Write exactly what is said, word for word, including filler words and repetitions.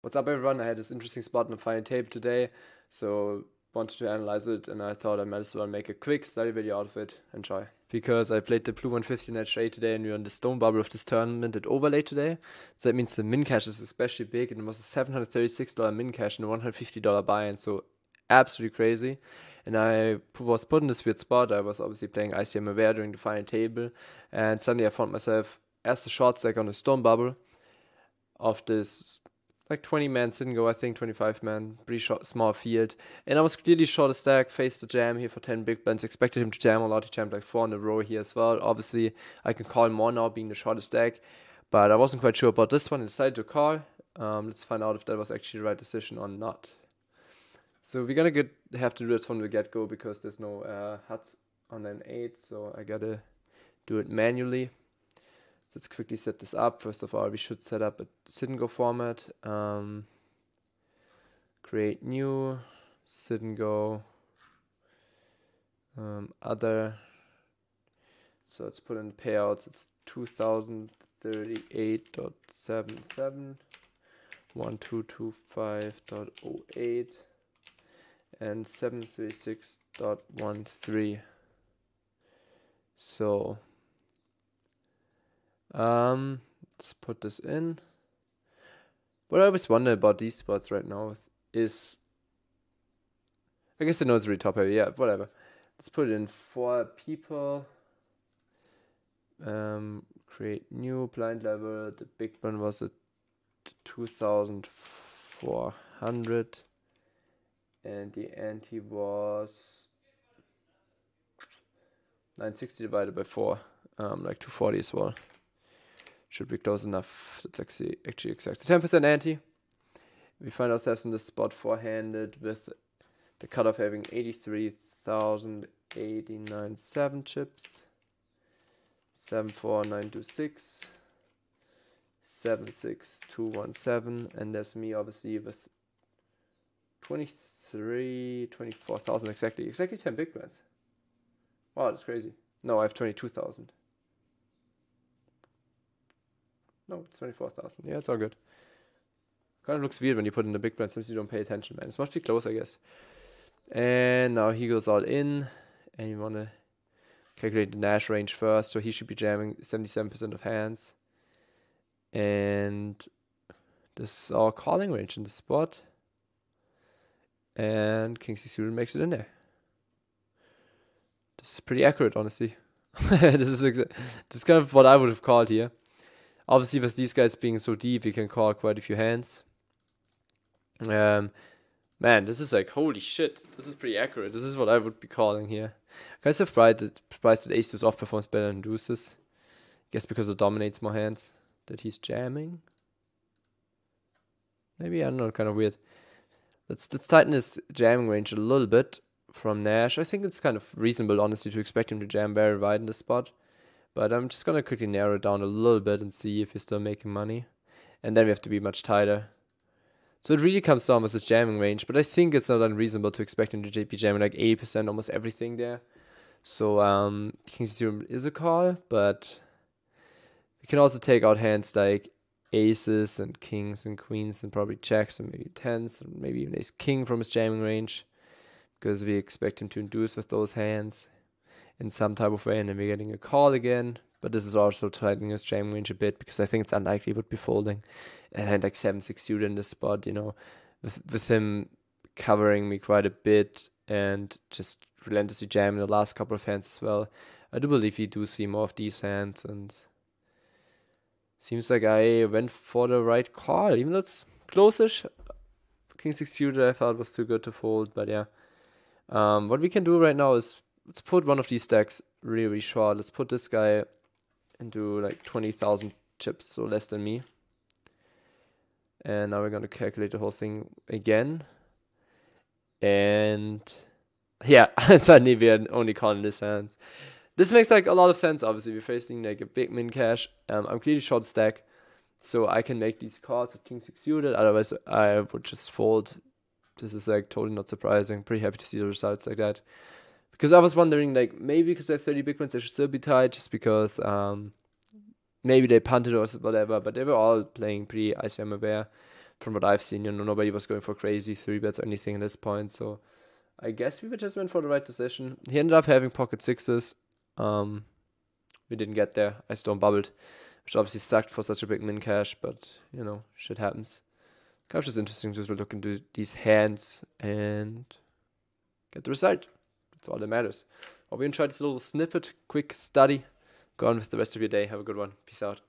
What's up everyone, I had this interesting spot in the final tape today, so wanted to analyze it and I thought I might as well make a quick study video out of it. Enjoy. Because I played the blue one fifty net trade today and we were on the stone bubble of this tournament at overlay today. So that means the min cash is especially big and it was a seven hundred thirty-six dollar min cash and a one hundred fifty dollar buy-in, so absolutely crazy. And I was put in this weird spot. I was obviously playing I C M Aware during the final table and suddenly I found myself as the short stack on the stone bubble of this like twenty man sit and go, I think, twenty-five man, pretty short, small field. And I was clearly short a stack, faced the jam here for ten big blinds, expected him to jam a lot. He jammed like four in a row here as well. Obviously, I can call more now being the shortest stack, but I wasn't quite sure about this one. I decided to call. Um, let's find out if that was actually the right decision or not. So we're gonna get have to do this from the get-go because there's no uh, huts on an eight, so I gotta do it manually. Let's quickly set this up. First of all, we should set up a sit and go format. Um, create new, sit and go, um, other. So let's put in payouts. It's two thousand thirty-eight point seven seven, one two two five point zero eight, and seven thirty-six point one three. So Um, let's put this in. What I always wonder about these spots right now is, I guess I know it's really top heavy, yeah, whatever. Let's put it in four people. Um, create new blind level. The big one was at two thousand four hundred. And the ante was nine sixty divided by four, um, like two forty as well. Should be close enough. That's actually, actually exact. So ten percent ante. We find ourselves in this spot four-handed with the cutoff having eighty-three thousand eighty-nine seven chips, seven four nine two six, seven six two one seven, and there's me obviously with twenty-three, twenty-four thousand exactly. Exactly ten big blinds. Wow, that's crazy. No, I have twenty-two thousand. No, it's twenty-four thousand. Yeah, it's all good. Kind of looks weird when you put in the big blind. Sometimes you don't pay attention, man. It's much too close, I guess. And now he goes all in. And you want to calculate the Nash range first. So he should be jamming seventy-seven percent of hands. And this is our calling range in the spot. And King six suited makes it in there. This is pretty accurate, honestly. This is this is kind of what I would have called here. Obviously, with these guys being so deep, you can call quite a few hands. Um, man, this is like, holy shit, this is pretty accurate. This is what I would be calling here. I'm kind of surprised that ace two off performs better than deuces. I guess because it dominates more hands that he's jamming. Maybe, I don't know, kind of weird. Let's, let's tighten his jamming range a little bit from Nash. I think it's kind of reasonable, honestly, to expect him to jam very wide in this spot. But I'm just going to quickly narrow it down a little bit and see if he's still making money. And then we have to be much tighter. So it really comes down with his jamming range. But I think it's not unreasonable to expect him to be jamming like eighty percent, almost everything there. So um, King's Theorem is a call. But we can also take out hands like aces and kings and queens and probably checks and maybe tens. And maybe even ace king from his jamming range. Because we expect him to induce with those hands in some type of way, and then we're getting a call again. But this is also tightening his jamming range a bit because I think it's unlikely it would be folding. And I had like seven six suited in this spot, you know, with, with him covering me quite a bit and just relentlessly jamming the last couple of hands as well. I do believe you do see more of these hands, and seems like I went for the right call, even though it's close-ish. King six suited I thought was too good to fold, but yeah. Um, what we can do right now is let's put one of these stacks really, really short. Let's put this guy into like twenty thousand chips, so less than me. And now we're going to calculate the whole thing again. And yeah, suddenly we are only calling this hands. This makes like a lot of sense, obviously. We're facing like a big min cash. Um, I'm clearly short stack, so I can make these calls with King six suited. Otherwise, I would just fold. This is like totally not surprising. Pretty happy to see the results like that. Because I was wondering, like, maybe because I have thirty big ones, they should still be tied, just because um, maybe they punted or whatever, but they were all playing pretty I C M aware. from what I've seen, you know, nobody was going for crazy three bets or anything at this point. So I guess we just went for the right decision. He ended up having pocket sixes. Um, we didn't get there. I stone bubbled, which obviously sucked for such a big min cash, but you know, shit happens. Couch is interesting to look into these hands and get the result. That's all that matters. Hope you enjoyed this little snippet, quick study. Go on with the rest of your day. Have a good one. Peace out.